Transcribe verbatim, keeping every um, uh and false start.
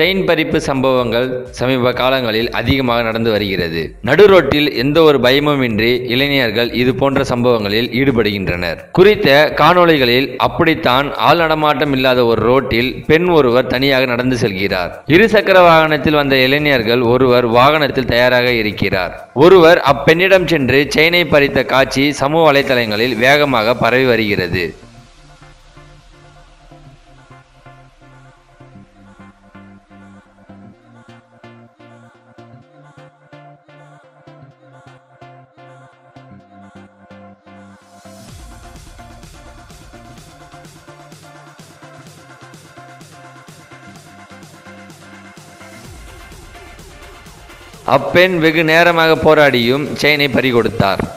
Chain பறிப்பு சம்பவங்கள் சமீப காலங்களில் அதிகமாக நடந்து வருகிறது. நடு ரோட்டில் எந்த ஒரு பயமுமின்றி இளைஞர்கள் இது போன்ற சம்பவங்களில் ஈடுபடுகின்றனர். குறித்த காணொளிகளில் அப்படித்தான் ஆள் நடமாட்டம் இல்லாத ஒரு ரோட்டில் பெண் ஒருவர் தனியாக நடந்து செல்கிறார். இருசக்கர வாகனத்தில் வந்த இளைஞர்கள் ஒருவர் வாகனத்தில் தயாராக இருக்கிறார். ஒருவர் அப்பெண்ணிடம் சென்று செயினை பறித்த காட்சி சமூக வலைதளங்களில் வேகமாக பரவி வருகிறது. அப்பெண் வெகு நேரமாக போராடியும் செயினை பறிகொடுத்தார்.